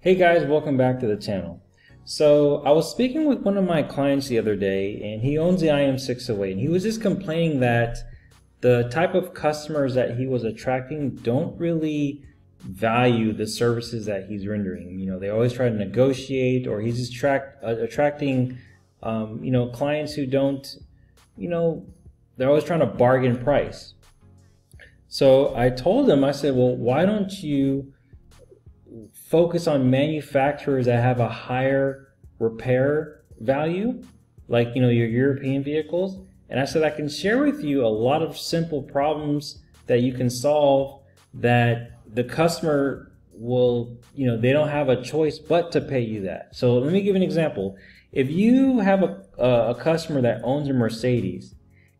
Hey guys, welcome back to the channel. So I was speaking with one of my clients the other day, and he owns the IM608, and he was just complaining that the type of customers that he was attracting don't really value the services that he's rendering. You know, they always try to negotiate, or he's just attracting you know, clients who don't, you know, they're always trying to bargain price. So I told him, I said, well, why don't you focus on manufacturers that have a higher repair value, like, you know, your European vehicles? And I said, I can share with you a lot of simple problems that you can solve that the customer will, you know, they don't have a choice but to pay you that. So let me give an example. If you have a customer that owns a Mercedes,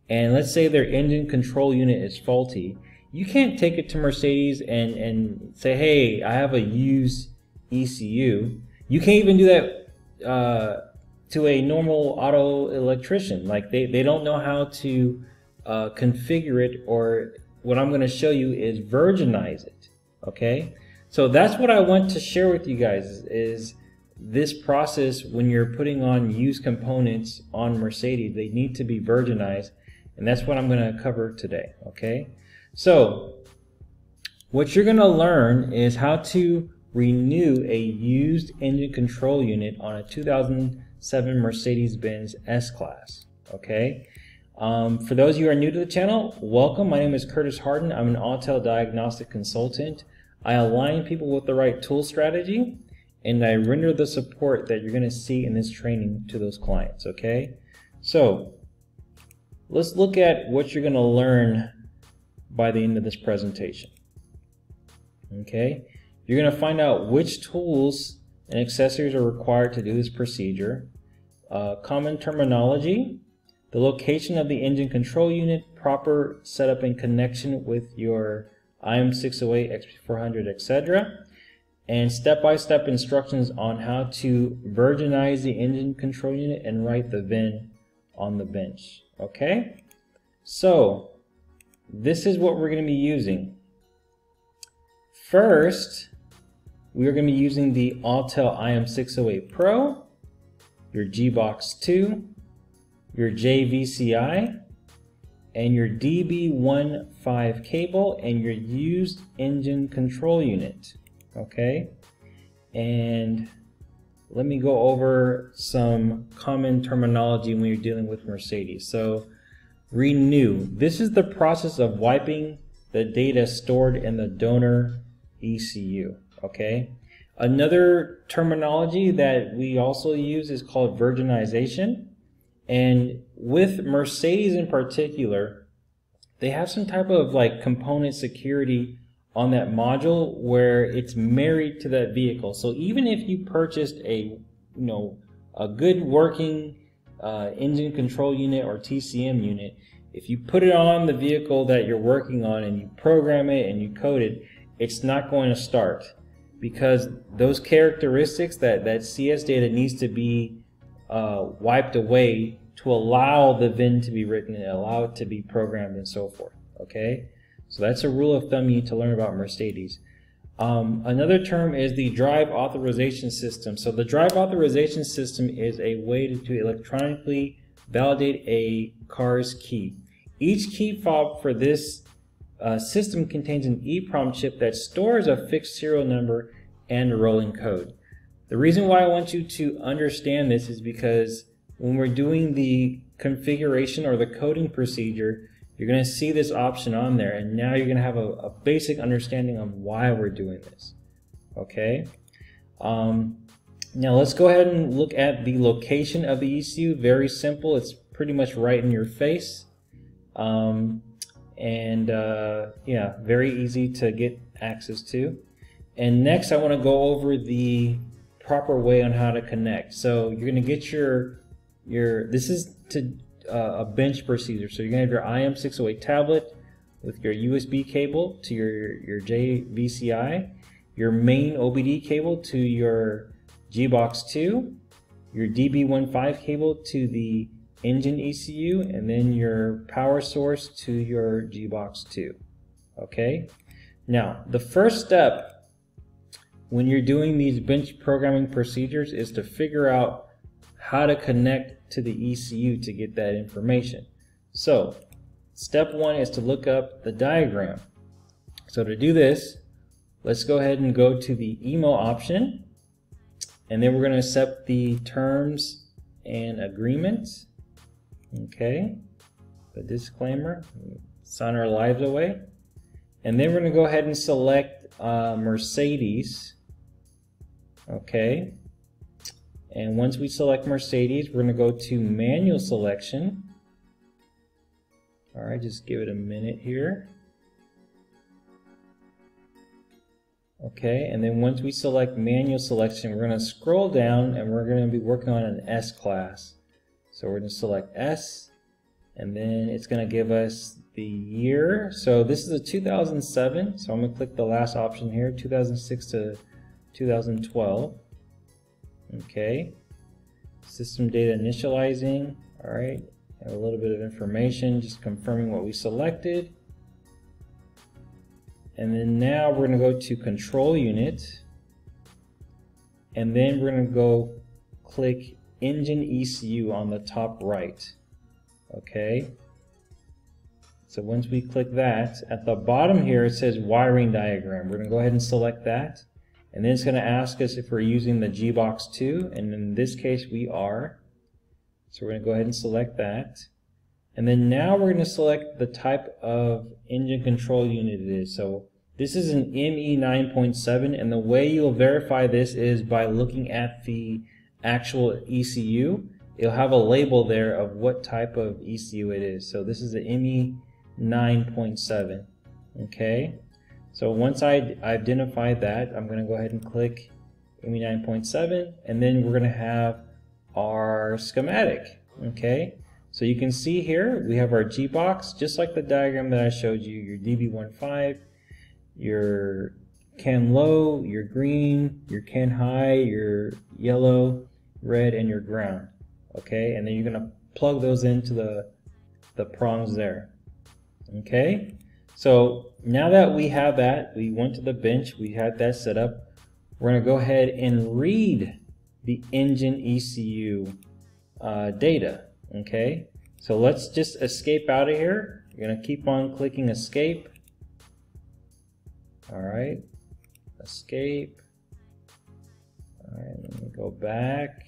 and let's say their engine control unit is faulty, you can't take it to Mercedes and say, hey, I have a used ECU. You can't even do that to a normal auto electrician. Like they don't know how to configure it, or what I'm going to show you is virginize it. Okay, so that's what I want to share with you guys, is this process when you're putting on used components on Mercedes. They need to be virginized, and that's what I'm going to cover today. Okay. So what you're going to learn is how to renew a used engine control unit on a 2007 Mercedes-Benz S-Class. Okay. For those of you who are new to the channel, welcome. My name is Curtis Harden. I'm an Autel diagnostic consultant. I align people with the right tool strategy, and I render the support that you're going to see in this training to those clients. Okay. So let's look at what you're going to learn by the end of this presentation. Okay, you're going to find out which tools and accessories are required to do this procedure, common terminology, the location of the engine control unit, proper setup and connection with your IM608, XP400, etc., and step-by-step instructions on how to virginize the engine control unit and write the VIN on the bench. Okay, so this is what we're going to be using. First, we are going to be using the Autel IM608 Pro, your G-Box 2, your JVCi, and your DB15 cable, and your used engine control unit. Okay, and let me go over some common terminology when you're dealing with Mercedes. So renew. This is the process of wiping the data stored in the donor ECU. Okay. Another terminology that we also use is called virginization. And with Mercedes in particular, they have some type of like component security on that module where it's married to that vehicle. So even if you purchased a, you know, a good working engine control unit or TCM unit, if you put it on the vehicle that you're working on and you program it and you code it, it's not going to start, because those characteristics, that CS data needs to be wiped away to allow the VIN to be written and allow it to be programmed and so forth. Okay, so that's a rule of thumb you need to learn about Mercedes. Another term is the drive authorization system. So the drive authorization system is a way to electronically validate a car's key. Each key fob for this system contains an EEPROM chip that stores a fixed serial number and a rolling code. The reason why I want you to understand this is because when we're doing the configuration or the coding procedure, you're going to see this option on there, and now you're going to have a basic understanding of why we're doing this. Okay, now let's go ahead and look at the location of the ECU. Very simple, it's pretty much right in your face, yeah, very easy to get access to. And next I want to go over the proper way on how to connect. So you're going to get your this is to a bench procedure. So you're going to have your IM608 tablet with your USB cable to your JVCi, your main OBD cable to your G-Box 2, your DB15 cable to the engine ECU, and then your power source to your G-Box 2. Okay, now the first step when you're doing these bench programming procedures is to figure out how to connect to the ECU to get that information. So step one is to look up the diagram. So to do this, let's go ahead and go to the EMO option, and then we're going to accept the terms and agreements. Okay, the disclaimer, sign our lives away. And then we're going to go ahead and select Mercedes. Okay, and once we select Mercedes, we're going to go to manual selection. All right, just give it a minute here. Okay, and then once we select manual selection, we're going to scroll down and we're going to be working on an S-Class. So we're going to select S, and then it's going to give us the year. So this is a 2007, so I'm going to click the last option here, 2006 to 2012. Okay, system data initializing. All right, and a little bit of information, just confirming what we selected. And then now we're going to go to control unit, and then we're going to go click engine ECU on the top right. Okay, so once we click that, at the bottom here it says wiring diagram. We're going to go ahead and select that, and then it's going to ask us if we're using the G-Box 2, and in this case we are. So we're going to go ahead and select that. And then now we're going to select the type of engine control unit it is. So this is an ME 9.7, and the way you'll verify this is by looking at the actual ECU. It'll have a label there of what type of ECU it is. So this is the ME 9.7. Okay, so once I identify that, I'm going to go ahead and click ME 9.7, and then we're going to have our schematic. Okay, so you can see here we have our G-Box, just like the diagram that I showed you, your DB15, your CAN low, your green, your CAN high, your yellow, red, and your ground. Okay, and then you're going to plug those into the prongs there. Okay, so now that we have that, we went to the bench, we had that set up, we're going to go ahead and read the engine ECU data. Okay, so let's just escape out of here. You're going to keep on clicking escape. All right, escape. All right, let me go back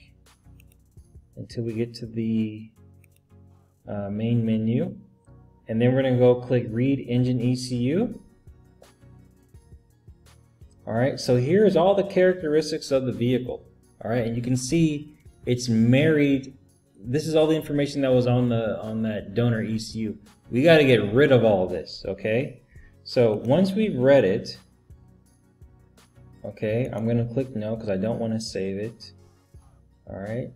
until we get to the main menu, and then we're going to go click read engine ECU. All right, so here's all the characteristics of the vehicle. All right, and you can see it's married. This is all the information that was on that donor ECU. We got to get rid of all of this. Okay, so once we've read it, okay, I'm gonna click no because I don't want to save it. All right,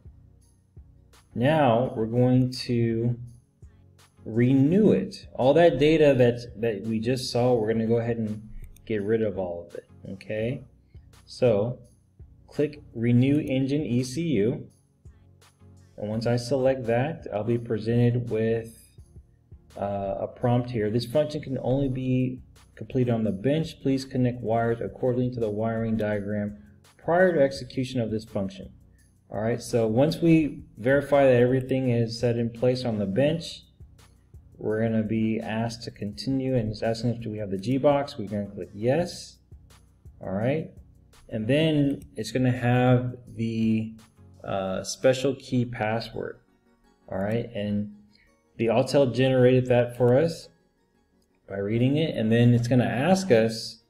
now we're going to renew it. All that data that we just saw, we're gonna go ahead and get rid of all of it. Okay, so click renew engine ECU. And once I select that, I'll be presented with a prompt here. This function can only be completed on the bench. Please connect wires according to the wiring diagram prior to execution of this function. All right, so once we verify that everything is set in place on the bench, we're going to be asked to continue, and it's asking us, do we have the G-Box? We're going to click yes. All right, and then it's going to have the special key password. All right, and the Autel generated that for us by reading it, and then it's going to ask us,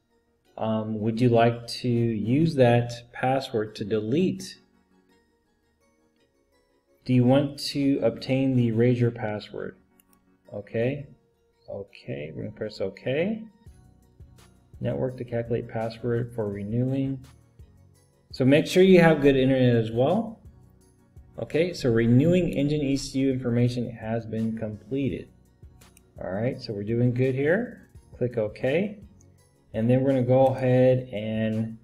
would you like to use that password to delete? Do you want to obtain the raise your password? Okay, okay, we're going to press okay. Network to calculate password for renewing. So make sure you have good internet as well. Okay, so renewing engine ECU information has been completed. All right, so we're doing good here. Click OK, and then we're going to go ahead and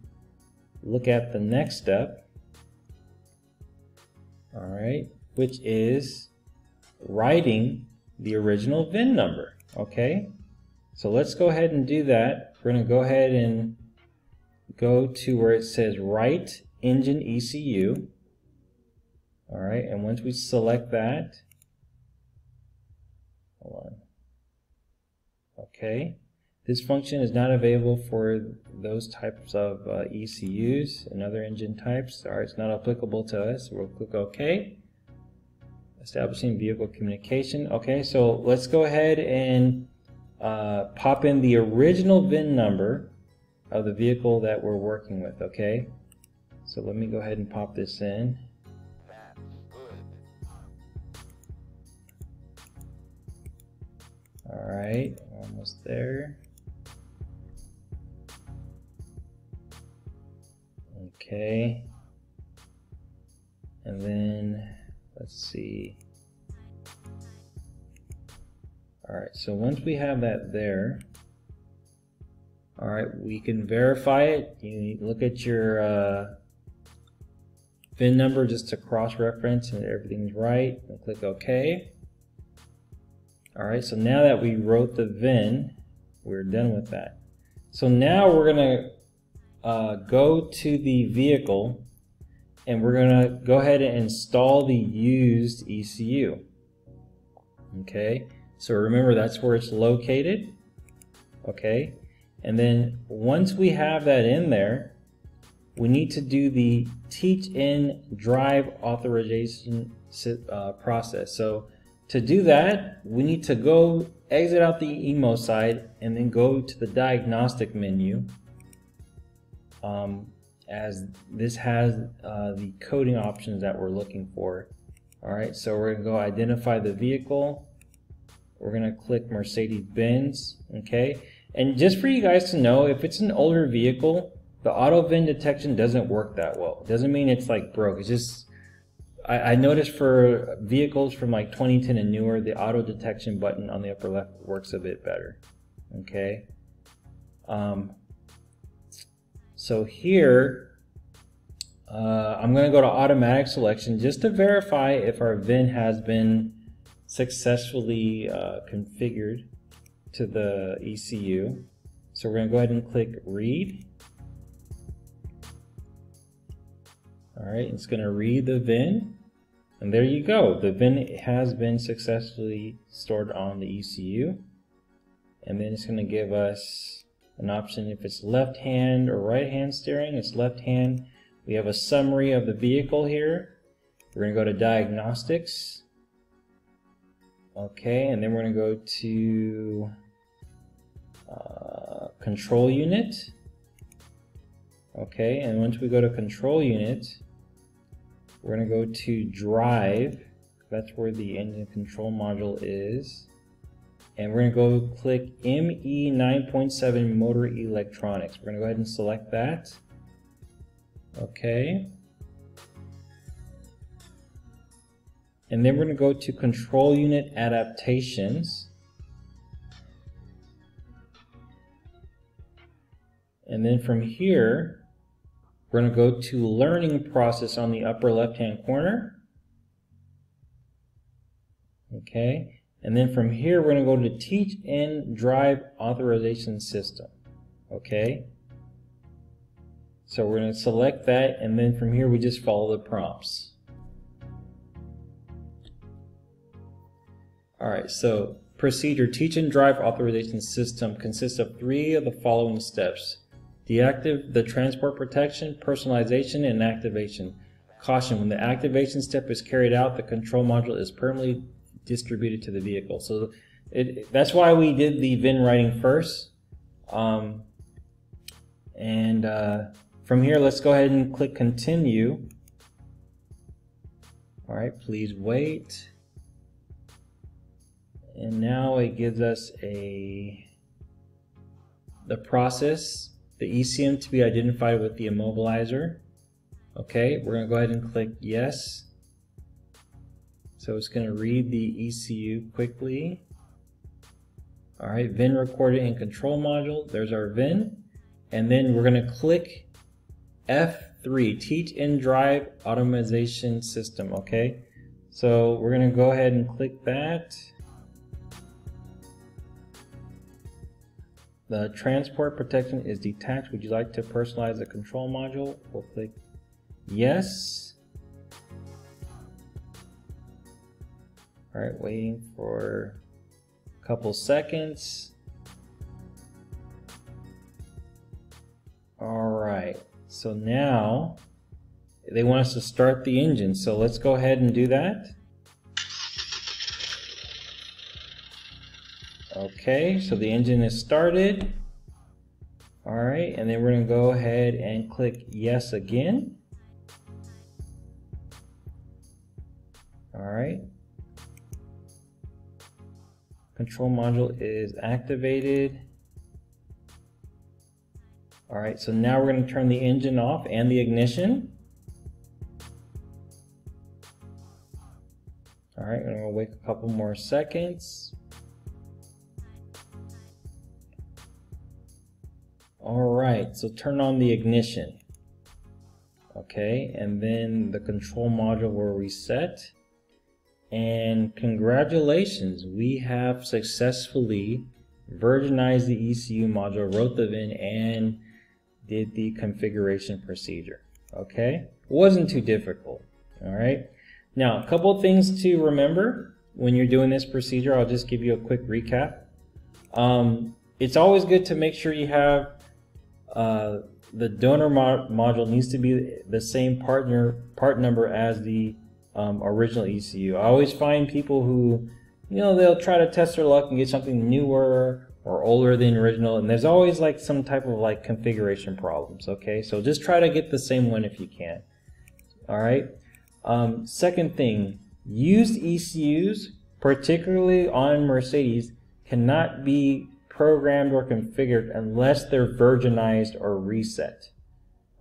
look at the next step. All right, which is writing the original VIN number. Okay, so let's go ahead and do that. We're going to go ahead and go to where it says right engine ECU. All right, and once we select that, hold on. Okay, this function is not available for those types of ECUs and other engine types. All right, it's not applicable to us. We'll click OK. Establishing vehicle communication. Okay, so let's go ahead and pop in the original VIN number of the vehicle that we're working with. Okay, so let me go ahead and pop this in. All right, almost there. Okay, and then let's see. All right, so once we have that there, all right, we can verify it. You look at your VIN number just to cross-reference, and everything's right. And click OK. All right, so now that we wrote the VIN, we're done with that. So now we're gonna go to the vehicle, and we're gonna go ahead and install the used ECU. Okay, so remember that's where it's located. Okay, and then once we have that in there, we need to do the teach-in drive authorization process. So to do that, we need to go exit out the EMO side and then go to the diagnostic menu, as this has the coding options that we're looking for. All right, so we're gonna go identify the vehicle. We're gonna click Mercedes-Benz, okay? And just for you guys to know, if it's an older vehicle, the auto VIN detection doesn't work that well. It doesn't mean it's like broke, it's just, I noticed for vehicles from like 2010 and newer, the auto detection button on the upper left works a bit better. Okay. So here, I'm going to go to automatic selection just to verify if our VIN has been successfully configured to the ECU. So we're going to go ahead and click read. All right, it's going to read the VIN, and there you go. The VIN has been successfully stored on the ECU, and then it's going to give us an option if it's left hand or right hand steering. It's left hand. We have a summary of the vehicle here. We're going to go to diagnostics. Okay, and then we're going to go to control unit. Okay, and once we go to control unit, we're going to go to drive. That's where the engine control module is. And we're going to go click ME 9.7 motor electronics. We're going to go ahead and select that. Okay. And then we're going to go to control unit adaptations. And then from here, we're going to go to learning process on the upper left-hand corner. Okay, and then from here, we're going to go to teach and drive authorization system. Okay, so we're going to select that, and then from here, we just follow the prompts. All right, so procedure teach and drive authorization system consists of 3 of the following steps. Deactivate the transport protection, personalization, and activation. Caution, when the activation step is carried out, the control module is permanently distributed to the vehicle. So that's why we did the VIN writing first. From here, let's go ahead and click continue. All right, please wait. And now it gives us the process. The ECM to be identified with the immobilizer. Okay, we're going to go ahead and click yes. So it's going to read the ECU quickly. All right, VIN recorded in control module. There's our VIN. And then we're going to click F3, teach and drive automation system. Okay, so we're going to go ahead and click that. The transport protection is detached. Would you like to personalize the control module? We'll click yes. All right, waiting for a couple seconds. All right, so now they want us to start the engine. So let's go ahead and do that. Okay, so the engine is started. All right, and then we're gonna go ahead and click yes again. All right. Control module is activated. All right, so now we're gonna turn the engine off and the ignition. All right, and we'll wait a couple more seconds. All right, so turn on the ignition. Okay, and then the control module will reset. And congratulations, we have successfully virginized the ECU module, wrote the VIN, and did the configuration procedure. Okay, wasn't too difficult. All right, now a couple things to remember when you're doing this procedure. I'll just give you a quick recap. It's always good to make sure you have the donor module needs to be the same part number as the original ECU. I always find people who, you know, they'll try to test their luck and get something newer or older than original, and there's always like some type of like configuration problems. Okay, so just try to get the same one if you can. All right. Second thing, used ECUs, particularly on Mercedes, cannot be programmed or configured unless they're virginized or reset.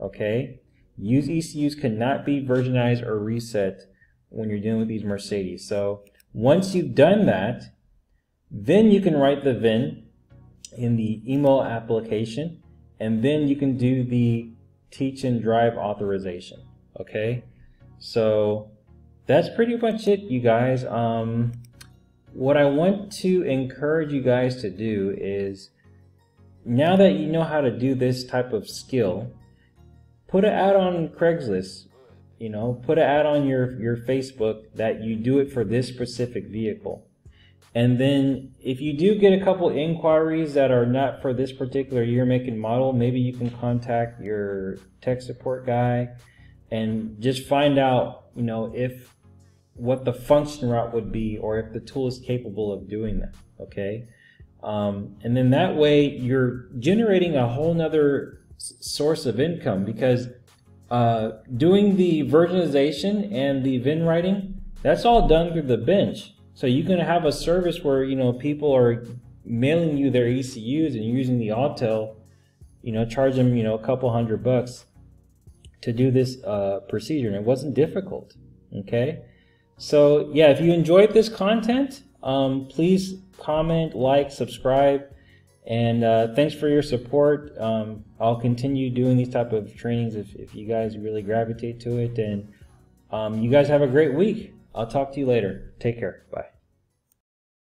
Okay, used ECUs cannot be virginized or reset when you're dealing with these Mercedes. So once you've done that, then you can write the VIN in the EMO application, and then you can do the teach and drive authorization. Okay, so that's pretty much it, you guys. What I want to encourage you guys to do is, now that you know how to do this type of skill, put an ad on Craigslist, you know, put an ad on your Facebook that you do it for this specific vehicle. And then if you do get a couple inquiries that are not for this particular year, make, and model, maybe you can contact your tech support guy and just find out, you know, if what the function route would be, or if the tool is capable of doing that. Okay, and then that way you're generating a whole nother source of income, because doing the virginization and the VIN writing, that's all done through the bench. So you can have a service where, you know, people are mailing you their ECUs and using the Autel, you know, charge them, you know, a couple $100 to do this procedure, and it wasn't difficult. Okay. So yeah, if you enjoyed this content, please comment, like, subscribe, and thanks for your support. I'll continue doing these type of trainings if you guys really gravitate to it. And you guys have a great week. I'll talk to you later. Take care. Bye.